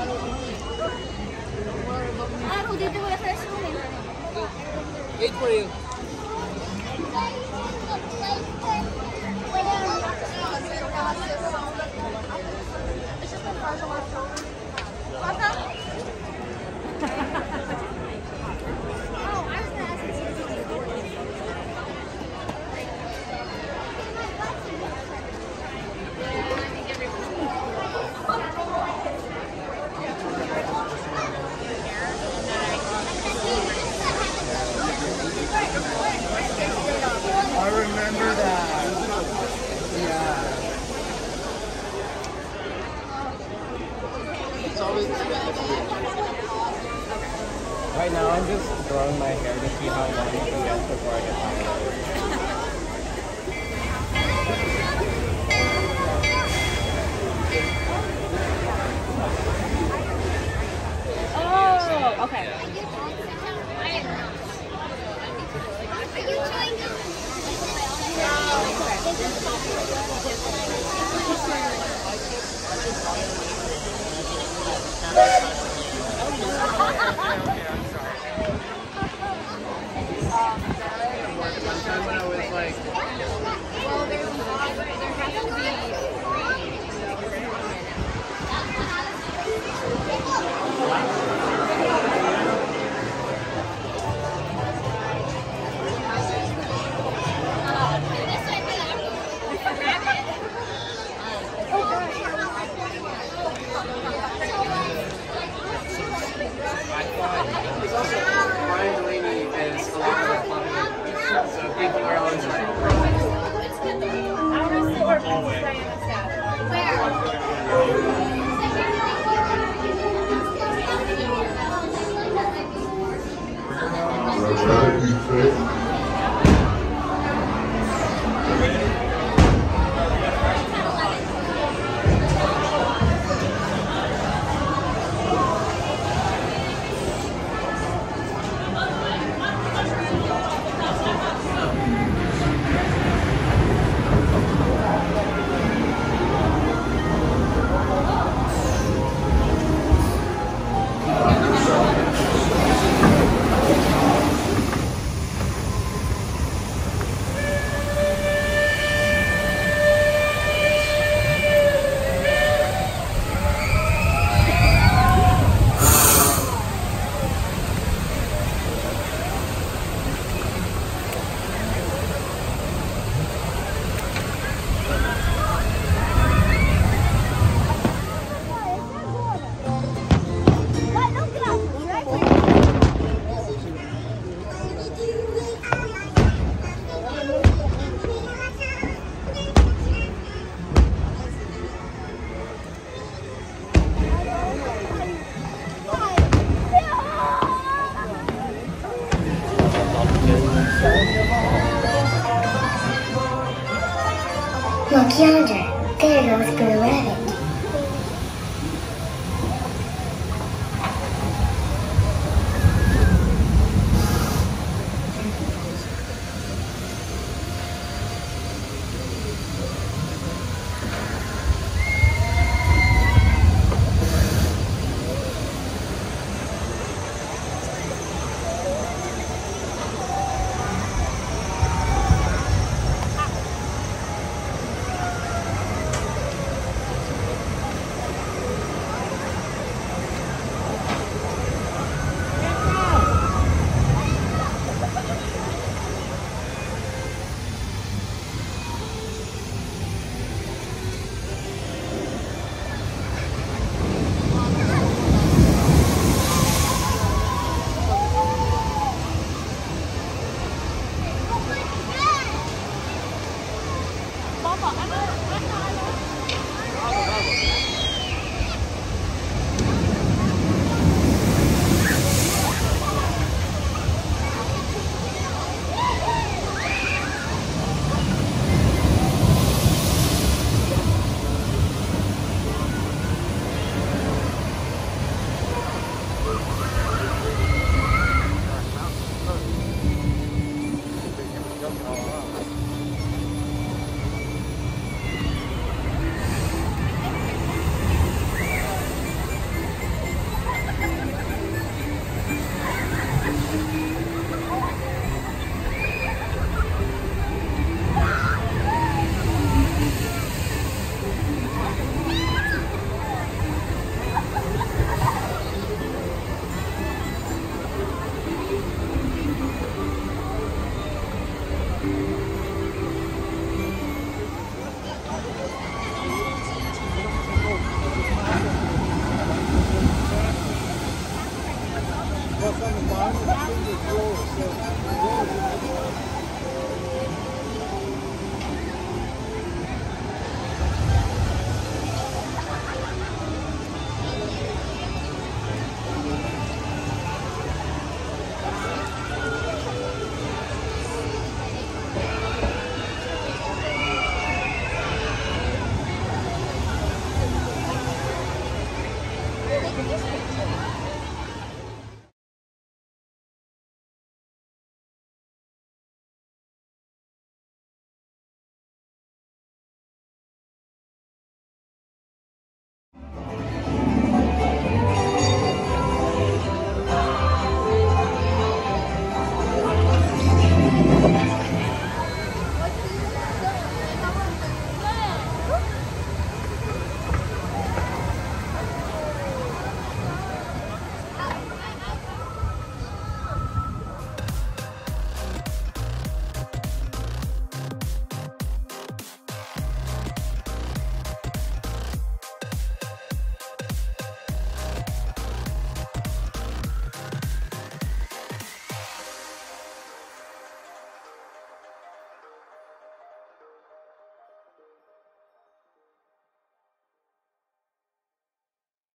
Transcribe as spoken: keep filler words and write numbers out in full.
Aru dito ko sa school. Wait for you. Right now I'm just throwing my hair to see how long I can get before I get tired. Oh, okay. Are you trying to? Look yonder, there goes Blue Rabbit.